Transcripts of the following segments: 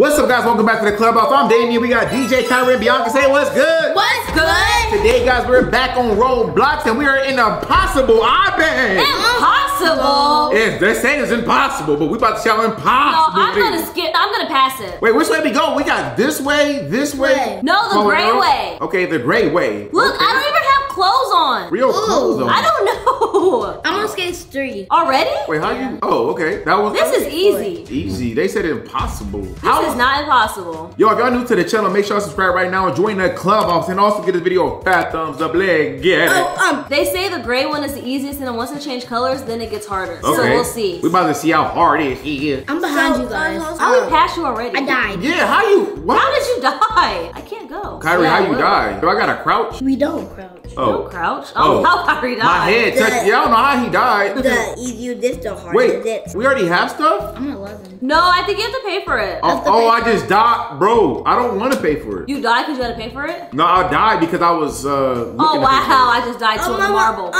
What's up, guys? Welcome back to the Clubhouse. I'm Damien. We got DJ Kyrie and Biannca. Say what's good? What's good? Today, guys, we're back on Roblox and we are in the impossible island. Impossible? Yes, they're saying it's impossible, but we about to shout impossible. No, I'm gonna pass it. Wait, which way we go? We got this way, this way. No, the gray way. Okay, the gray way. Look, okay. I don't even have clothes on. Real clothes on. I don't know. I'm on stage 3. Already? Wait, how you? Oh, okay. That was. This is easy. Easy. They said impossible. How? It's not impossible. Yo, if y'all new to the channel, make sure you subscribe right now and join the Clubhouse and also give this video a fat thumbs up. Let's get it. They say the gray one is the easiest, and then once it changes colors, then it gets harder. Okay. So we'll see. We about to see how hard it is. I'm behind you guys. I would pass you already. I died. Yeah, how you? What? How did you die? I can't go. Kyrie, yeah, how you die? Do I gotta crouch? We don't crouch. Oh. Don't crouch? Oh, how Kyrie died. My head touched. Yeah, I don't know how he died. The easier this, the harder. Wait, this. We already have stuff? I'm 11. No, I think you have to pay for it. Oh, I just died. Bro, I don't want to pay for it. You died because you had to pay for it? No, I died because I was, oh, wow. I just died to a marble. You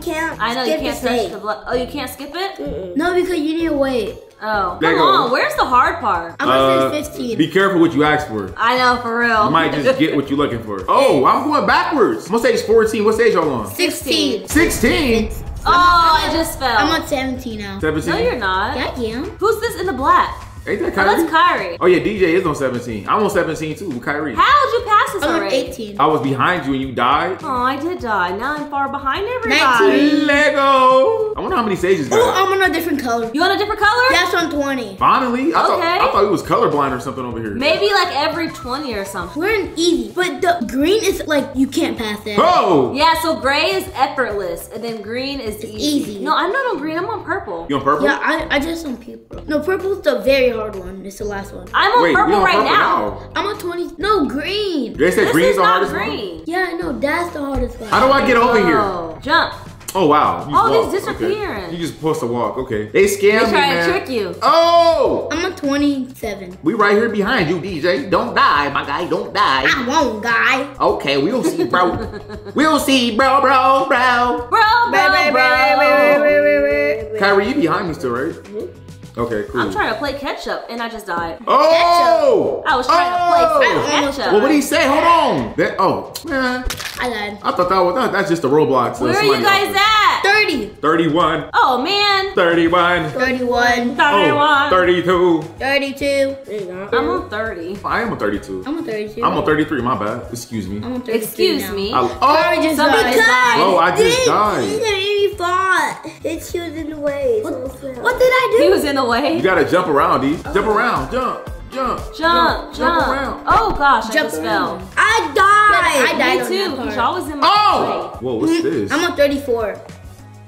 can't I know, you can't touch the blood. Oh, you can't skip it? Mm-mm. No, because you need to wait. Oh, come on, where's the hard part? I'm gonna say 15. Be careful what you ask for. I know, for real. You might just get what you're looking for. Oh, I'm going backwards. What stage 14? What stage y'all on? 16. 16? Oh, I just fell. I'm on 17 now. 17? No, you're not. Yeah, I am. Who's this in the black? Ain't that Kyrie? Oh, that's Kyrie. Oh yeah, DJ is on 17. I'm on 17 too, with Kyrie. How'd you pass this already? I'm on 18. I was behind you and you died. Oh, I did die. Now I'm far behind everybody. 19. Lego. I wonder how many stages got. Oh, I'm on a different color. You on a different color? That's on 20. Finally? I thought it was colorblind or something over here. Maybe like every 20 or something. We're in easy, but the green is like, you can't pass it. Oh! Yeah, so gray is effortless, and then green is easy. No, I'm not on green, I'm on purple. You on purple? Yeah, I just on purple. No, purple's the very hard one. It's the last one. I'm on purple right now. I'm on 20. No, green. They said green's the hardest one. Yeah, I know. That's the hardest one. How do I get over here? Jump. Oh, wow. Oh, he's disappearing. Okay. You just supposed to walk. Okay. They scammed me, man. They tried to trick you. Oh! I'm on 27. We right here behind you, DJ. Don't die, my guy. Don't die. I won't die. Okay, we'll see, bro. We'll see, bro. Bro. Kyrie, you behind me still, right? Mm-hmm. Okay, cool. I'm trying to play catch up and I just died. Oh! Ketchup. I was trying to play catch up. Well, what did he say? Hold on. That, oh, man. I died. I thought that was that's just a Roblox. Where are you guys at? 30. 31. Oh, man. 31. 31. 31. 32. 32. I'm on 30. I am on 32. I'm on 32. I'm on 33. My bad. Excuse me. I'm on 33. Excuse me. Somebody died. Oh, I just died. She was in the way. What did I do? He was in the way. You gotta jump around, D. Jump around. Jump around. Oh gosh, I just fell. I died. I died too. Because I was in my way. Whoa, what's this? I'm on 34.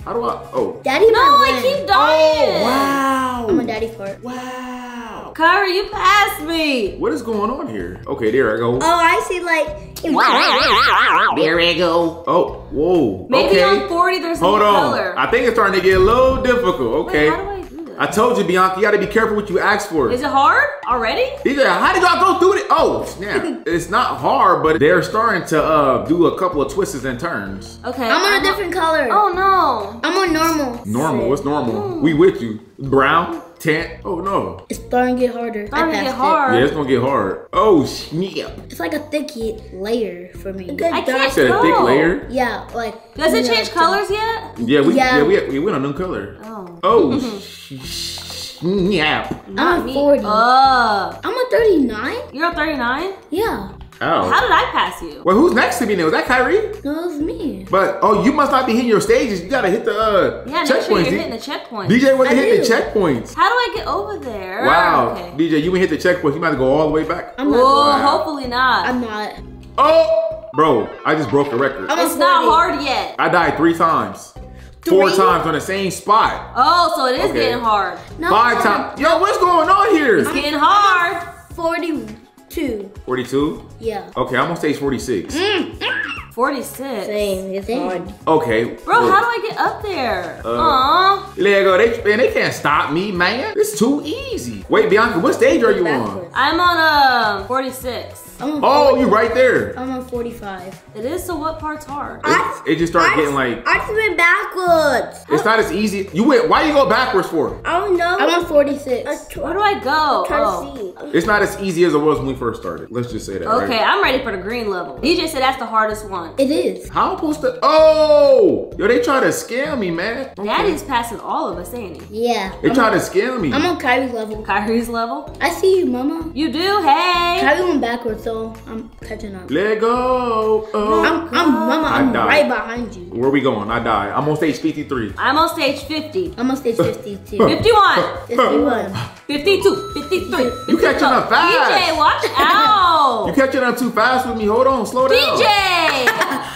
How do I? Oh. Daddy. No, I keep dying. Oh, wow. I'm on daddy 4. Wow. Kyrie, you passed me. What is going on here? Okay, there I go. Oh, I see like. There we go. Oh, whoa. Maybe on 40 there's no color. I think it's starting to get a little difficult. Okay. Wait, how do I do this? I told you, Biannca, you gotta be careful what you ask for. Is it hard already? DJ, how did y'all go through it? Oh, snap. It's not hard, but they're starting to do a couple of twists and turns. Okay. I'm on a different color. Oh no. I'm on normal. Normal, what's normal? Mm. We with you. Brown. 10. Oh no. It's starting to get harder. It's starting to get hard. Yeah, it's gonna get hard. Oh snap. It's like a thick layer for me. I can't go. A thick layer? Yeah, like. Does it change colors yet? Yeah, we went on new color. Oh. Oh snap. I'm on 40. I'm on 39? You're on 39? Yeah. Oh. How did I pass you? Well, who's next to me now? Was that Kyrie? No, it was me. But, oh, you must not be hitting your stages. You gotta hit the checkpoints. Yeah, make sure you're hitting the checkpoints. DJ wasn't hitting the checkpoints. How do I get over there? Wow. Okay. DJ, you wouldn't hit the checkpoints. You might have to go all the way back. I'm not. Oh, hopefully not. I'm not. Oh! Bro, I just broke the record. It's not hard yet. I died 3 times. 4 times on the same spot. Oh, so it is getting hard. No, 5 times. Yo, what's going on here? It's getting hard. 41. 42? Yeah. Okay, I'm on stage 46. 46? Same. Okay. Bro, how do I get up there? Aww. Lego, they can't stop me, man. It's too easy. Kyrie. Wait, Biannca, what stage are you on? I'm on 46. Oh, you right there. I'm on 45. It is, so what part's hard? It just started getting like... I just went backwards. It's not as easy. You went, why you go backwards for? I don't know. I'm on 46. Where do I go? Oh. It's not as easy as it was when we first started. Let's just say that. Okay, right? I'm ready for the green level. DJ said that's the hardest one. It is. How am I supposed to... Oh! Yo, they trying to scam me, man. Okay. Daddy's passing all of us, ain't he? Yeah. They trying to scam me. I'm on Kyrie's level. Kyrie's level? I see you, mama. You do? Hey. Kyrie went backwards, so I'm catching up. Let go. Oh. I'm mama. I'm right behind you. Where we going? I died. I'm on stage 53. I'm on stage 50. I'm on stage 52. 51. 51. 52. 53. You catching up fast. DJ, watch out. You catching up too fast with me. Hold on. Slow down. DJ.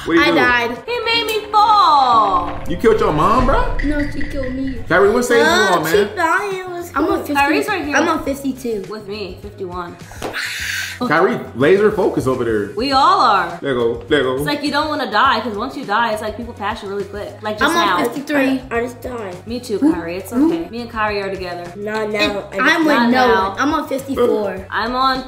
What are you doing? I died. He made me fall. You killed your mom, bro? No, she killed me. Kyrie, what stage you on, man? She found it. I'm on 50. Kyrie's right here. I'm on 52. With me, 51. Kyrie, laser focus over there. We all are. There go, there go. It's like you don't want to die, because once you die, it's like people pass you really quick. Like just now. I'm on 53. I just died. Me too, Kyrie. It's okay. Me and Kyrie are together. Not now. I'm with no. I'm on 54. I'm on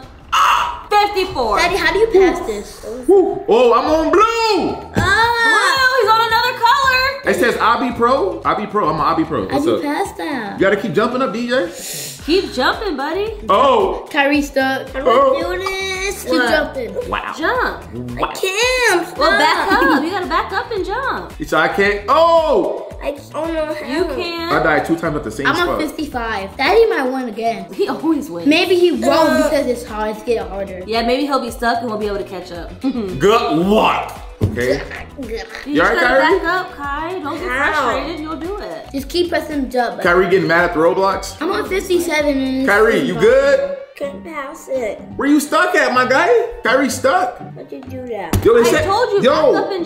54. Daddy, how do you pass this? Oh, I'm on blue. Blue. He's on another color. It says I be pro. I be pro. I'm an I be pro. What's up? I passed that. You gotta keep jumping up, DJ. Keep jumping, buddy. Oh. Kyrie stuck. I'm doing this. Keep jumping. Wow. Jump. Wow. I can't. Well, back up. You gotta back up and jump. So I can't. Oh. I don't know how. You can. I died 2 times at the same spot. I'm on 55. Daddy might win again. He always wins. Maybe he won't because it's hard. It's getting harder. Yeah, maybe he'll be stuck and we'll be able to catch up. Good luck. Okay. You alright, Kyrie? Back up, Kyrie. Don't get frustrated. You'll do it. Just keep pressing jump. Kyrie getting mad at the Roblox. I'm on 57. Kyrie, you good? Couldn't pass it. Where you stuck at, my guy? Kyrie stuck. How'd you do that? Yo, I told you.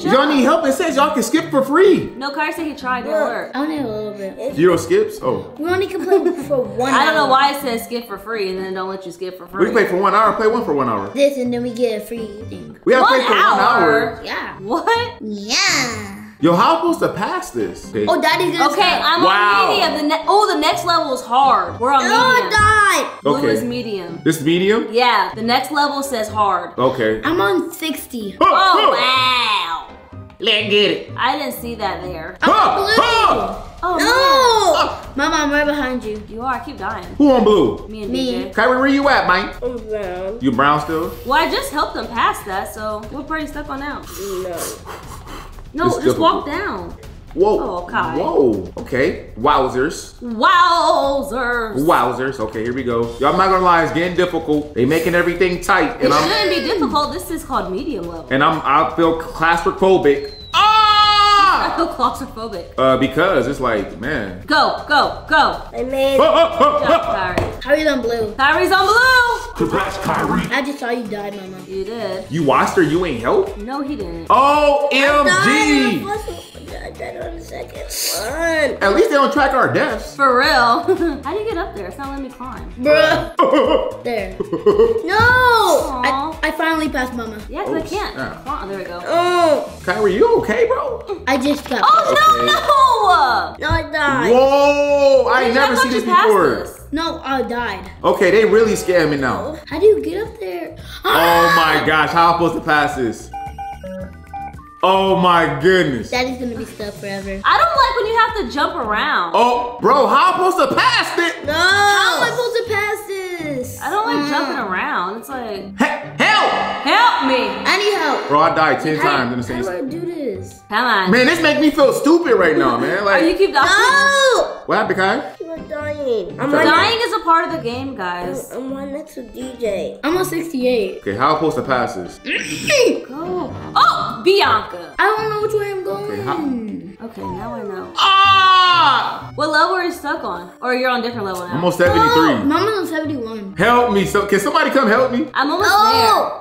Yo, y'all need help. It says y'all can skip for free. No, Kyrie said he tried. It worked. Only a little bit. Zero skips? Oh. We only can play for 1 hour. I don't know why it says skip for free and then don't let you skip for free. We play for 1 hour. Play one for 1 hour. This and then we get a free thing. We have to play for 1 hour. Yeah. What? Yeah. Yo, how am I supposed to pass this? Okay. Oh, daddy's gonna stop. I'm on medium. The next level is hard. We're on medium. Oh, God. Okay. Blue is medium. This medium? Yeah. The next level says hard. Okay. I'm on 60. Oh, wow. Let's get it. I didn't see that there. I'm on blue. Oh, no. Mama, I'm right behind you. You are. I keep dying. Who on blue? Me and DJ. Kyrie, where you at, Mike? I'm brown. You brown still? Well, I just helped them pass that, so we're pretty stuck on out. No. No, just walk down. Whoa. Oh, Kai. Whoa. Okay. Wowzers. Wowzers. Wowzers. Okay, here we go. Y'all, I'm not gonna lie, it's getting difficult. They making everything tight. And it shouldn't be difficult. This is called medium level. And I feel claustrophobic. I feel claustrophobic. Because it's like, man. Go, go, go. I made Kyrie. Kyrie's on blue. Kyrie's on blue. Congrats, Kyrie. I just saw you die, mama. You did. You watched her, you ain't help? No, he didn't. OMG. On the second one. At least they don't track our deaths. For real. How do you get up there? It's not letting me climb. Bruh. There. No. I finally passed mama. Yeah, because I can't. There we go. Oh. Kyrie, you okay, bro? I just got No, I died. Whoa. I never seen this before. No, I died. Okay, they really scared me now. How do you get up there? Oh my gosh. How am I supposed to pass this? Oh my goodness. Daddy's gonna be stuck forever. I don't like when you have to jump around. Oh, bro, how am I supposed to pass it? No. How am I supposed to pass this? I don't like jumping around. It's like, help! Help me. I need help. Bro, I died 10 times in the same time. How do I do this? Come on. Man, this make me feel stupid right now, man. Like, you keep dying. No! What happened, Kai? You were dying. Dying is a part of the game, guys. I'm right next to DJ. I'm on 68. Okay, how am I supposed to pass this? Go. Oh, Biannca. I don't know which way I'm going. Okay, okay, now I know. What level are you stuck on? Or you're on a different level now? I'm on 73. Oh, mama's on 71. Help me. So, can somebody come help me? I'm almost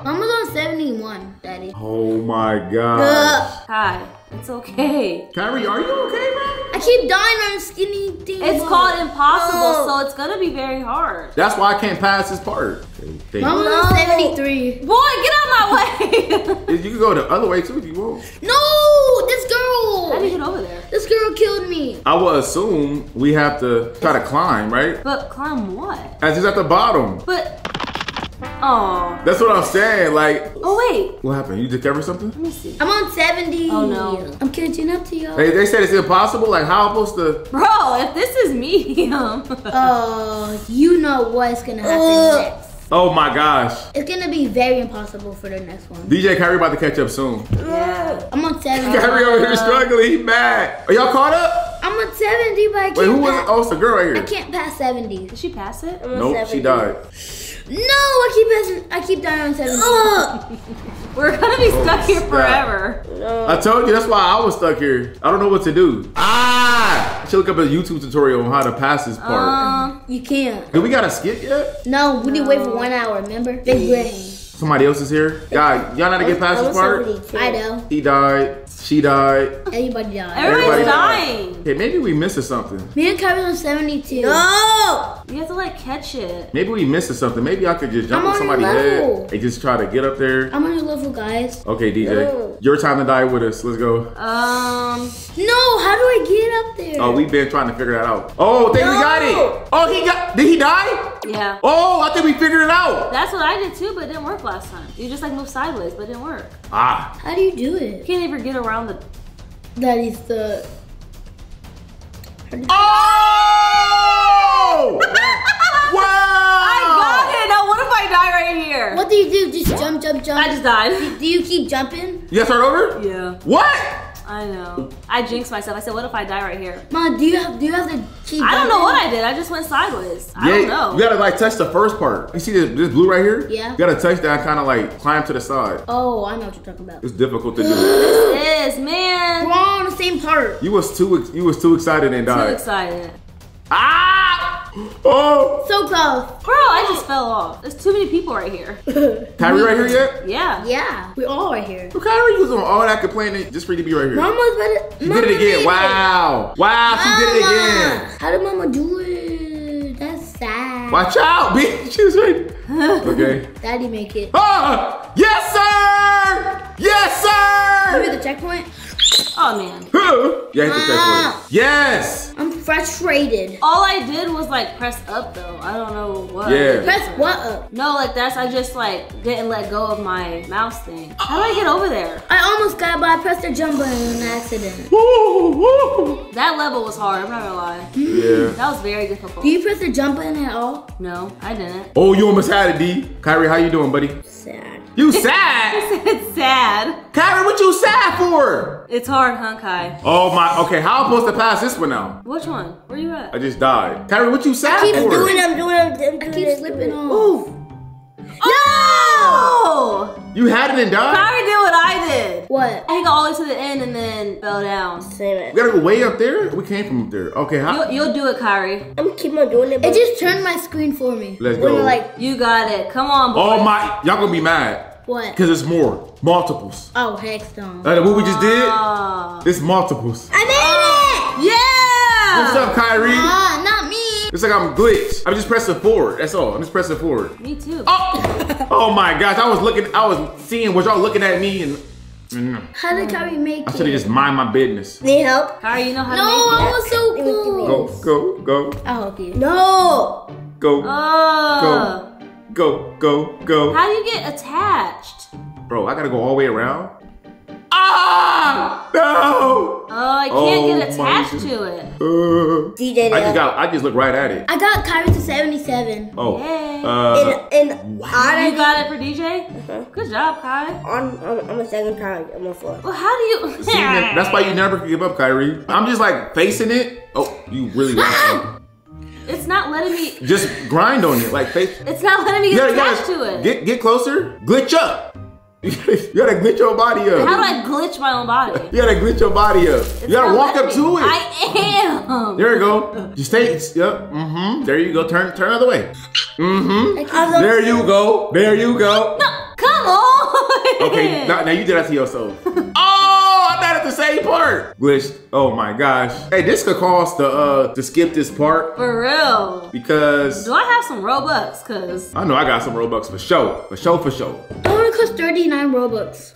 there. Mama's on 71, daddy. Oh my gosh. Hi. It's okay. Kyrie, are you okay, man? I keep dying on skinny thing. It's called impossible, so it's gonna be very hard. That's why I can't pass this part. Mama's on 73. Boy, get out of my way. You can go the other way too if you want. No, this girl. How do you get over there? This girl killed me. I would assume we have to try to climb, right? But climb what? As he's at the bottom. But, oh. That's what I'm saying, like. Oh, wait. What happened? You discovered something? Let me see. I'm on 70. Oh, no. I'm catching up to y'all. They said it's impossible. Like, how am I supposed to? Bro, if this is medium. Oh, you know what's going to happen next. Oh my gosh. It's gonna be very impossible for the next one. DJ Kyrie about to catch up soon. Yeah. I'm on 70. Kyrie over here struggling, he mad. Are y'all caught up? I'm on 70, but I can't. Wait, who was it? Oh, it's the girl right here. I can't pass 70. Did she pass it? Nope, she died. No, I keep dying on 70. We're gonna be stuck here forever. No. I told you, that's why I was stuck here. I don't know what to do. I should look up a YouTube tutorial on how to pass this part. You can't. Do we gotta skip yet? No, we did wait for 1 hour, remember? Big breath. Somebody else is here. God, y'all not to get past this part? I know. He died. She died. Everybody died. Everybody's dying. Okay, maybe we missed something. Me and Kyrie's on 72. No! You have to like catch it. Maybe we missed something. Maybe I could just jump on somebody's head and just try to get up there. I'm on your level, guys. Okay, DJ. No. Your time to die with us. Let's go. No, how do I get up there? Oh, we've been trying to figure that out. Oh, I think we got it. Oh, did he die? Yeah. Oh, I think we figured it out. That's what I did too, but it didn't work last time. You just like moved sideways, but it didn't work. Ah. How do you do it? You can't even get around the... That is the... Oh! Wow! I got it! Now what if I die right here? What do you do? Just jump, jump, jump? I just died. Do you keep jumping? You gotta start over? Yeah. What? I know. I jinxed myself. I said, what if I die right here? Mom, do you have to keep I don't know what I did. I just went sideways. Yeah, I don't know. You gotta like touch the first part. You see this blue right here? Yeah. You gotta touch that, kind of like climb to the side. Oh, I know what you're talking about. It's difficult to do. Yes, man. We're all on the same part. You was too excited and died. Too excited. Ah! Oh! So close. Bro, I just fell off. There's too many people right here. Kyrie right here yet? Yeah. Yeah. We all right here. So Kyrie was on all that complaining just for you to be right here. Mama's better. She did it again. Wow. Wow, she did it again. How did Mama do it? That's sad. Watch out, bitch. She was right. Okay. Daddy make it. Ah! Yes, sir! Yes, sir! Give me the checkpoint. Oh, man. Yeah, hit the checkpoint. Yes! I'm frustrated. All I did was, like, press up, though. I don't know what. Yeah. Press what up? No, like, I just, like, didn't let go of my mouse thing. How do I get over there? I almost got, but I pressed the jump button on accident. That level was hard, I'm not gonna lie. Yeah. That was very difficult. Do you press the jump button at all? No, I didn't. Oh, you almost had it, D. Kyrie, how you doing, buddy? Sad. You sad? It's sad. Kyrie, what you sad for? It's hard, huh, Kai? Oh my, okay, how am I supposed to pass this one now? Which one? Where you at? I just died. Kyrie, what you sad for? I keep slipping on. Ooh. Oh! No! You had it and died? Kyrie did what I did. What? I got all the way to the end and then fell down. Save it. We gotta go way up there? We came from up there. Okay, how? You'll do it, Kyrie. I'm gonna keep on doing it. It just turned my screen for me. Let's go. We're like, you got it. Come on, boy. Oh my, y'all gonna be mad. What? Because it's more. Multiples. Oh, heck no. Like what we just did, it's multiples. I made it! Yeah! What's up, Kyrie? Not me. It's like I'm glitched. I'm just pressing forward. That's all. I'm just pressing forward. Me too. Oh, oh my gosh. I was seeing what y'all looking at me and. How did Kyrie make it? I should have just mind my business. Need help? Kyrie, you know how to make it. No, I was so close. Go, go, go. I'll help you. No. Go, go, go, go. How do you get attached? Bro, I gotta go all the way around. Ah! No! Oh, I can't get attached to it. DJ, I just looked right at it. I got Kyrie to 77. Oh. Yay. Wow. You got it for DJ? Uh-huh. Good job, Kyrie. I'm a second Kyrie. I'm a four. Well, how do you... See, that's why you never give up, Kyrie. I'm just like facing it. Oh, you really want It's not letting me... Just grind on it. Like face. It's not letting me get attached to it. Get closer. Glitch up. You gotta glitch your body up. How do I glitch my own body? You gotta glitch your body up. You gotta walk up to it. I am. There you go. You stay. Yep. Mm-hmm. There you go. Turn other way. Mm-hmm. There you go. There you go. No, come on. Okay. Now you did that to yourself. Oh, I'm not at the same part. Glitched. Oh my gosh. Hey, this could cause to skip this part. For real. Because. Do I have some Robux? Cause. I know I got some Robux for show. For show. 39 Robux.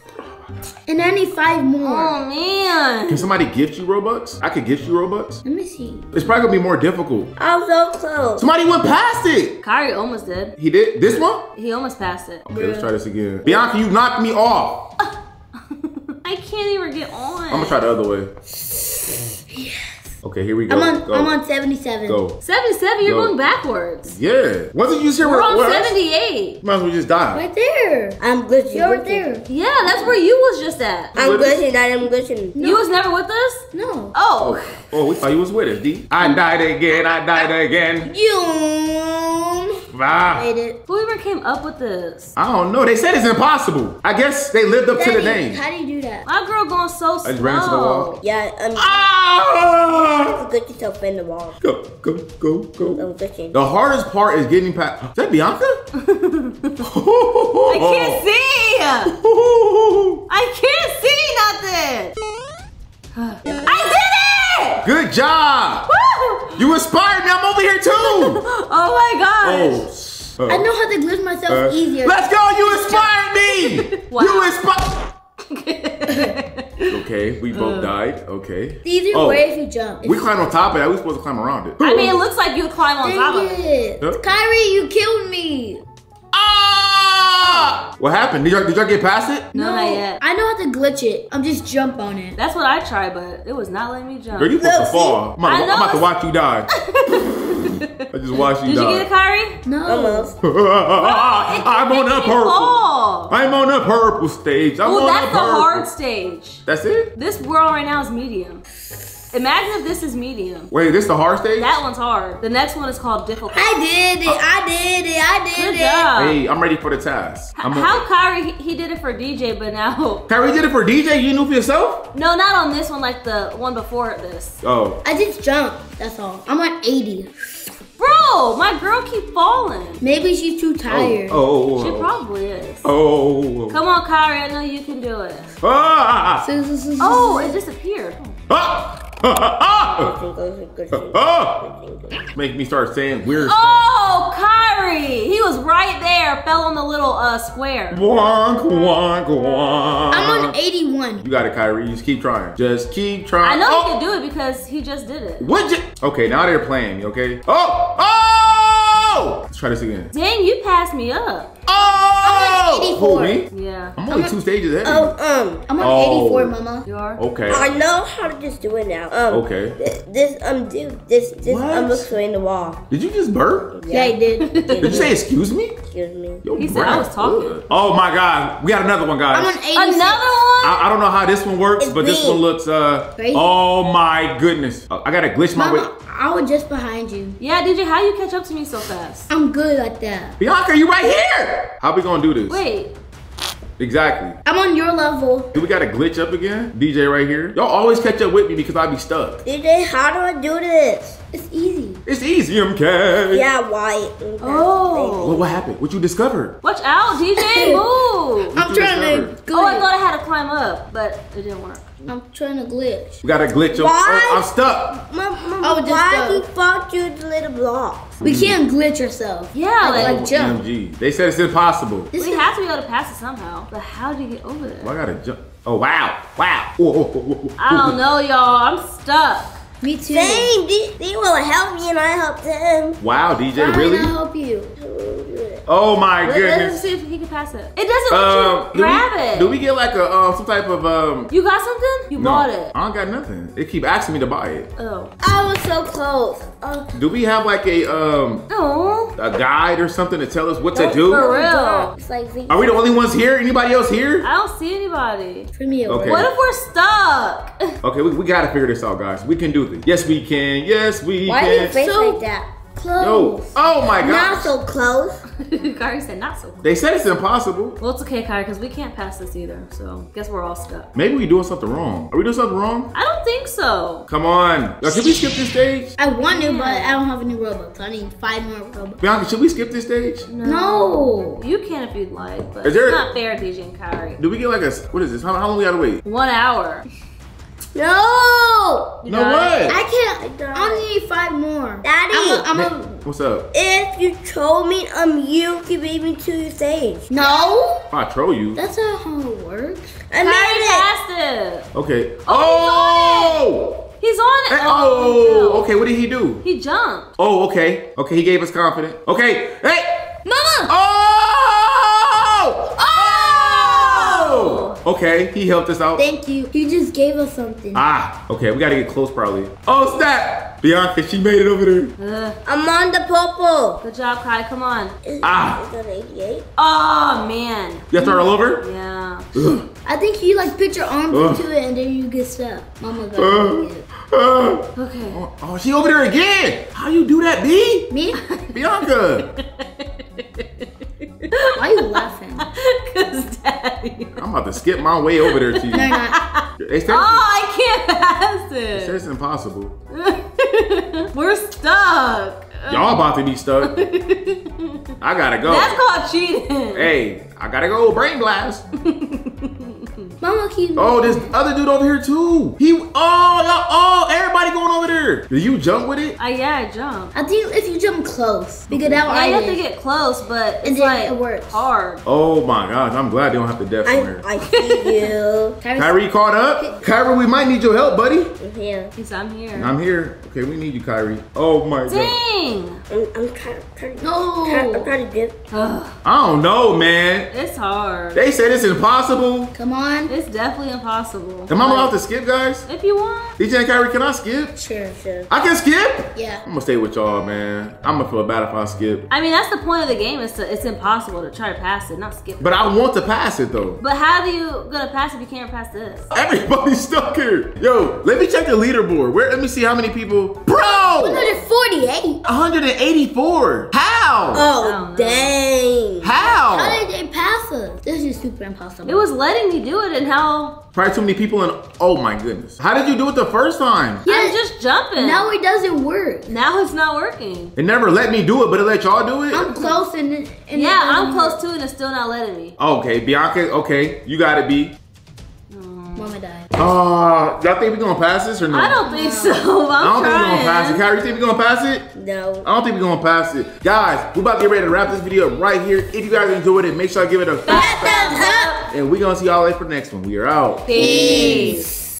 And I need 5 more. Oh, man. Can somebody gift you Robux? I could gift you Robux. Let me see. It's probably gonna be more difficult. I was so close. Somebody went past it. Kyrie almost did. He did? This one? He almost passed it. Okay, let's try this again. Biannca, you knocked me off. I can't even get on. I'm gonna try the other way. Yes. Okay, here we go. I'm on 77. Go. 77? You're going backwards. Yeah. Wasn't you here? We're on 78. Might as well just die. Right there. I'm glitching. You're right there. Yeah, that's where you was just at. I'm glitching. I'm glitching. No. You was never with us? No. Oh. Oh, we thought you was with us, D. I died again. I died again. Whoever came up with this? I don't know. They said it's impossible. I guess they lived up to the name. How do you do that? My girl going so slow. I ran to the wall. Yeah. Ah! Get yourself in the wall. Go, go, go, go. The hardest part is getting past. Is that Biannca? I can't see. I can't see nothing. I did it! Good job. You inspired me. I'm over here too. Oh my gosh. I know how to glitch myself easier. Let's go. You inspired me. Wow. You inspired. Okay, we both died. Okay. It's easier way if you jump. We climb on top of that. We're supposed to climb around it. I mean, it looks like you climb on top of it. Huh? Kyrie, you killed me. Ah! What happened? Did y'all get past it? No, not yet. I know how to glitch it. I'm just jump on it. That's what I tried, but it was not letting me jump. Girl, you supposed to fall. I'm about to watch you die. I just watched you die. Did you get it, Kyrie? No. Almost. I'm on that purple. Fall. I'm on that purple stage. I'm on that purple. That's the hard stage. That's it? This world right now is medium. Imagine if this is medium. Wait, this the hard stage? That one's hard. The next one is called difficult. I did it. I did it. I did it. Good job. Hey, I'm ready for the task. How Kyrie, he did it for DJ, but now. Kyrie did it for DJ? You knew for yourself? No, not on this one, like the one before this. Oh. I just jumped. That's all. I'm on 80. Bro, my girl keep falling. Maybe she's too tired. She probably is. Come on, Kyrie. I know you can do it. Ah. Oh, it disappeared. Ah. Make me start saying weird stuff. Oh, Kyrie! He was right there, fell on the little square. Wonk, wonk, wonk. I'm on 81. You got it, Kyrie. Just keep trying. Just keep trying. I know he can do it because he just did it. Okay, now they're playing me, okay? Oh! Oh! Let's try this again. Dang, you passed me up. Oh! I'm on 84. Who, me? Yeah. I'm only 2 stages ahead. I'm on 84, mama. You are? Okay. I know how to just do it now. Okay. I'm between the wall. Did you just burp? Yeah, I did. Did you say excuse me? Excuse me. Yo, he said I was talking. Good. Oh my God. We got another one, guys. I'm on 86. Another one? I don't know how this one works, but this one looks, crazy. Oh my goodness. I gotta glitch my way. I was just behind you. Yeah, DJ, how you catch up to me so fast? I'm good at that. Biannca, you right here! How we gonna do this? Wait. Exactly. I'm on your level. Do we gotta glitch up again? DJ right here. Y'all always catch up with me because I be stuck. DJ, how do I do this? It's easy. It's easy, MK. Yeah, why? Oh. What happened? What you discovered? Watch out, DJ, move. I'm trying to glitch. Oh, I thought I had to climb up, but it didn't work. I'm trying to glitch. You gotta glitch. Why? I'm stuck. Why we fought you the little blocks? We can't glitch ourselves. Yeah, like jump. They said it's impossible. We have to be able to pass it somehow. But how do you get over there? Well, I gotta jump. Oh, wow. Wow. I don't know, y'all. I'm stuck. Me too. Same. They will help me and I help them. Wow, DJ, really? I help you. Oh my goodness. Let's see if he can pass it. It doesn't let you grab it. Do we get like a some type of You got something? You bought it. I don't got nothing. They keep asking me to buy it. Oh. I was so close. Do we have like a guide or something to tell us what to do? For real. It's like are we the only ones here? Anybody else here? I don't see anybody. Okay. What if we're stuck? Okay, we gotta figure this out, guys. We can do this. Yes, we can. Yes, we can. Why are you face like that? Close. No. Oh my God. Not so close. Kyrie said not so close. They said it's impossible. Well, it's okay, Kyrie, because we can't pass this either. So, guess we're all stuck. Maybe we're doing something wrong. Are we doing something wrong? I don't think so. Come on. Now, should we skip this stage? I want to, but I don't have any Robux. I need 5 more Robux. Biannca, should we skip this stage? No. You can if you'd like, but it's not fair, DJ and Kyrie. Do we get like a, what is this? How long we gotta wait? 1 hour. No! You know what? I can't. I only need 5 more. Daddy! I'm What's up? If you troll me, you can beat me to your stage. No. If I troll you. That's not how it works. I made it. Okay. Oh! He's on it. Oh, okay. What did he do? He jumped. Oh, okay. Okay, he gave us confidence. Okay. Hey. Mama. Oh. Oh. Okay, he helped us out. Thank you. He just gave us something. Ah. Okay, we gotta get close probably. Oh, snap. Biannca, she made it over there. I'm on the purple. Good job, Kai. Come on. Is that 88? Oh, man. You have to start all over? Yeah. Ugh. I think you like put your arms into it and then you get stuck. Mama got it. Okay. Oh, she over there again. How you do that, B? Me? Biannca. Why are you laughing? Cause daddy. I'm about to skip my way over there to you. No, not. I can't pass it. It's impossible. We're stuck. Y'all about to be stuck. I gotta go. That's called cheating. Hey, I gotta go brain blast. Mama, keep this other dude over here too. He everybody going over there. Did you jump with it? Yeah, I jumped. I think if you jump close, because that one I have to get close, but it's like it works hard. Oh my gosh, I'm glad they don't have to death from I see you. Kyrie caught up. Kyrie, we might need your help, buddy. Yeah, because I'm here. I'm here. Okay, we need you, Kyrie. Oh my god. Dang. I'm kind of no. I'm kind of dip. I don't know, man. It's hard. They said it's impossible. Come on. It's definitely impossible. Am I allowed to skip, guys? If you want. DJ and Kyrie, can I skip? Sure, sure. I can skip? Yeah. I'm going to stay with y'all, man. I'm going to feel bad if I skip. I mean, that's the point of the game. It's impossible to try to pass it, not skip it. But I want to pass it, though. But how do you going to pass if you can't pass this? Everybody's stuck here. Yo, let me check the leaderboard. Let me see how many people. Bro! 148. 184. How? Oh, dang. How? How did they pass us? This is super impossible. It was letting me do it. And how? Probably too many people and oh my goodness. How did you do it the first time? Yeah, I'm just jumping. Now it doesn't work. Now it's not working. It never let me do it, but it let y'all do it? I'm close and yeah, I'm close too and it's still not letting me. Okay, Biannca, okay. You gotta be. Mama died. Y'all think we're gonna pass this or no? I don't think so. I don't think we're gonna pass it. Kyrie, you think we're gonna pass it? No. I don't think we're gonna pass it. Guys, we're about to get ready to wrap this video up right here. If you guys enjoyed it, make sure I give it a thumbs up. And we're gonna see y'all later for the next one. We are out. Peace.